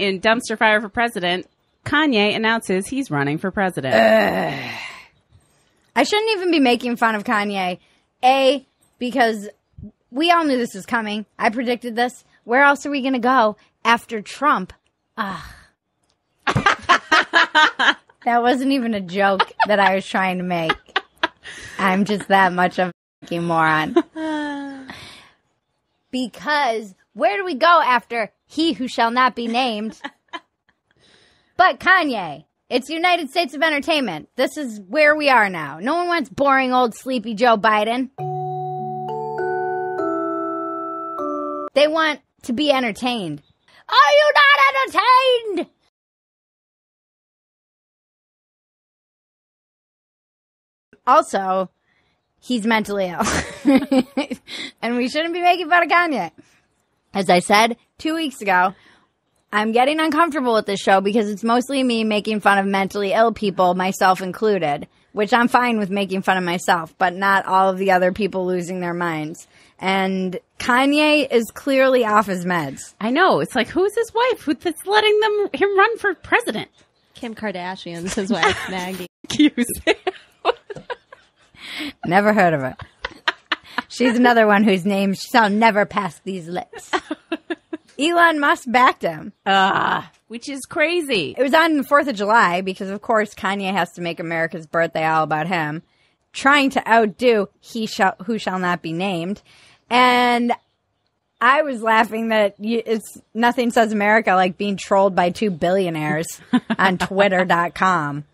in Dumpster Fire for President, Kanye announces he's running for president. Ugh. I shouldn't even be making fun of Kanye. A, because we all knew this was coming. I predicted this. Where else are we going to go after Trump? Ugh. That wasn't even a joke that I was trying to make. I'm just that much of a fucking moron. Because where do we go after he who shall not be named? But Kanye, it's United States of Entertainment. This is where we are now. No one wants boring old sleepy Joe Biden. They want to be entertained. Are you not entertained? Also, he's mentally ill. And we shouldn't be making fun of Kanye. As I said 2 weeks ago, I'm getting uncomfortable with this show because it's mostly me making fun of mentally ill people, myself included, which I'm fine with making fun of myself, but not all of the other people losing their minds. And Kanye is clearly off his meds. I know. It's like, who's his wife that's letting him run for president? Kim Kardashian's his wife, Maggie. Never heard of her. She's another one whose name shall never pass these lips. Elon Musk backed him. Which is crazy. It was on the 4th of July because, of course, Kanye has to make America's birthday all about him, trying to outdo who shall not be named. And I was laughing that it's nothing says America like being trolled by two billionaires on Twitter.com.